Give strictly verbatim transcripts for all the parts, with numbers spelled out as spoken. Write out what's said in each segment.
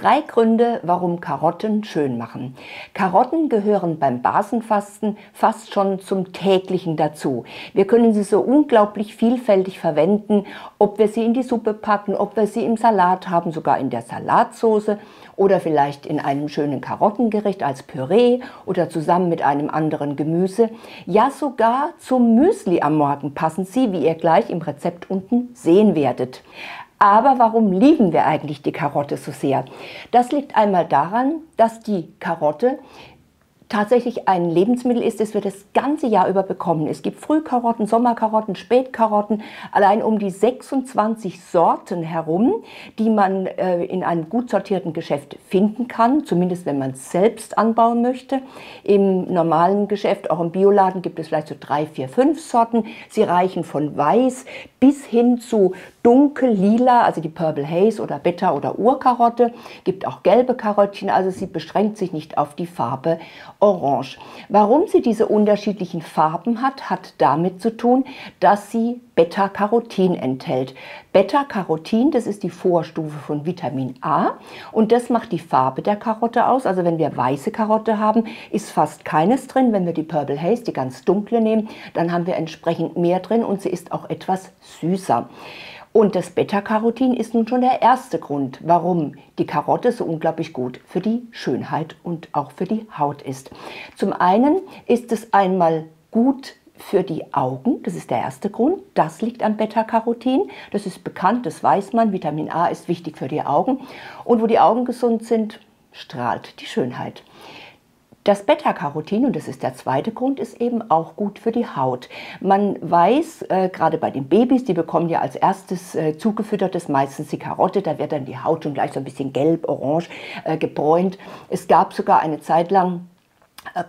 Drei Gründe, warum Karotten schön machen. Karotten gehören beim Basenfasten fast schon zum täglichen dazu. Wir können sie so unglaublich vielfältig verwenden, ob wir sie in die Suppe packen, ob wir sie im Salat haben, sogar in der Salatsauce oder vielleicht in einem schönen Karottengericht als Püree oder zusammen mit einem anderen Gemüse. Ja, sogar zum Müsli am Morgen passen sie, wie ihr gleich im Rezept unten sehen werdet. Aber warum lieben wir eigentlich die Karotte so sehr? Das liegt einmal daran, dass die Karotte tatsächlich ein Lebensmittel ist, das wir das ganze Jahr über bekommen. Es gibt Frühkarotten, Sommerkarotten, Spätkarotten, allein um die sechsundzwanzig Sorten herum, die man äh, in einem gut sortierten Geschäft finden kann, zumindest wenn man es selbst anbauen möchte. Im normalen Geschäft, auch im Bioladen, gibt es vielleicht so drei, vier, fünf Sorten. Sie reichen von weiß bis hin zu dunkel lila, also die Purple Haze oder Beta- oder Urkarotte. Gibt auch gelbe Karottchen, also sie beschränkt sich nicht auf die Farbe Orange. Warum sie diese unterschiedlichen Farben hat, hat damit zu tun, dass sie Beta-Carotin enthält. Beta-Carotin, das ist die Vorstufe von Vitamin A und das macht die Farbe der Karotte aus. Also wenn wir weiße Karotte haben, ist fast keines drin. Wenn wir die Purple Haze, die ganz dunkle, nehmen, dann haben wir entsprechend mehr drin und sie ist auch etwas süßer. Und das Beta-Carotin ist nun schon der erste Grund, warum die Karotte so unglaublich gut für die Schönheit und auch für die Haut ist. Zum einen ist es einmal gut für die Augen, das ist der erste Grund, das liegt am Beta-Carotin, das ist bekannt, das weiß man, Vitamin A ist wichtig für die Augen und wo die Augen gesund sind, strahlt die Schönheit. Das Beta-Carotin, und das ist der zweite Grund, ist eben auch gut für die Haut. Man weiß, äh, gerade bei den Babys, die bekommen ja als erstes äh, zugefüttertes meistens die Karotte, da wird dann die Haut schon gleich so ein bisschen gelb, orange äh, gebräunt. Es gab sogar eine Zeit lang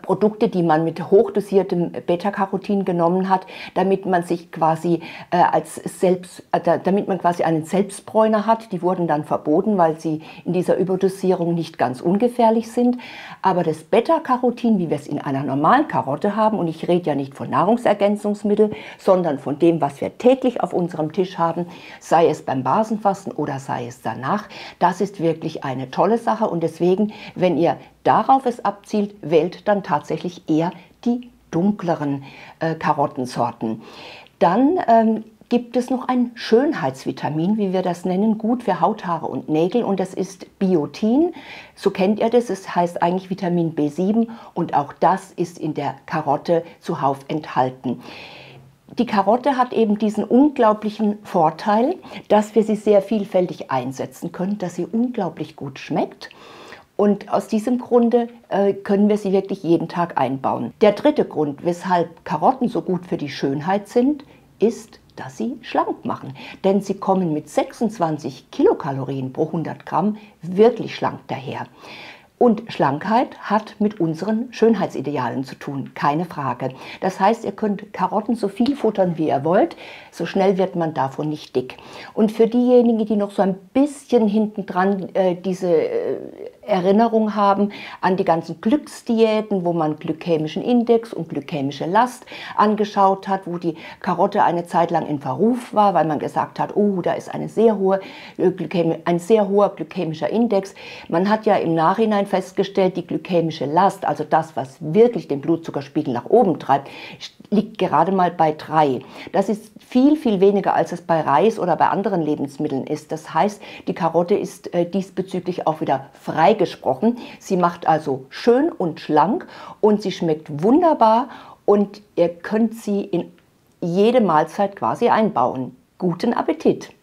Produkte, die man mit hochdosiertem Beta-Carotin genommen hat, damit man sich quasi äh, als selbst, äh, damit man quasi einen Selbstbräuner hat. Die wurden dann verboten, weil sie in dieser Überdosierung nicht ganz ungefährlich sind. Aber das Beta-Carotin, wie wir es in einer normalen Karotte haben, und ich rede ja nicht von Nahrungsergänzungsmitteln, sondern von dem, was wir täglich auf unserem Tisch haben, sei es beim Basenfasten oder sei es danach, das ist wirklich eine tolle Sache. Und deswegen, wenn ihr darauf es abzielt, wählt dann tatsächlich eher die dunkleren äh, Karottensorten. Dann ähm, gibt es noch ein Schönheitsvitamin, wie wir das nennen, gut für Haut, Haare und Nägel, und das ist Biotin. So kennt ihr das, es heißt eigentlich Vitamin B sieben und auch das ist in der Karotte zuhauf enthalten. Die Karotte hat eben diesen unglaublichen Vorteil, dass wir sie sehr vielfältig einsetzen können, dass sie unglaublich gut schmeckt. Und aus diesem Grunde äh, können wir sie wirklich jeden Tag einbauen. Der dritte Grund, weshalb Karotten so gut für die Schönheit sind, ist, dass sie schlank machen. Denn sie kommen mit sechsundzwanzig Kilokalorien pro hundert Gramm wirklich schlank daher. Und Schlankheit hat mit unseren Schönheitsidealen zu tun, keine Frage. Das heißt, ihr könnt Karotten so viel futtern, wie ihr wollt, so schnell wird man davon nicht dick. Und für diejenigen, die noch so ein bisschen hintendran äh, diese äh, Erinnerung haben an die ganzen Glücksdiäten, wo man glykämischen Index und glykämische Last angeschaut hat, wo die Karotte eine Zeit lang in Verruf war, weil man gesagt hat, oh, da ist eine sehr hohe, äh, Glykämi- ein sehr hoher glykämischer Index. Man hat ja im Nachhinein festgestellt, die glykämische Last, also das, was wirklich den Blutzuckerspiegel nach oben treibt, liegt gerade mal bei drei. Das ist viel, viel weniger, als es bei Reis oder bei anderen Lebensmitteln ist. Das heißt, die Karotte ist äh, diesbezüglich auch wieder freigesprochen. Sie macht also schön und schlank und sie schmeckt wunderbar und ihr könnt sie in jede Mahlzeit quasi einbauen. Guten Appetit!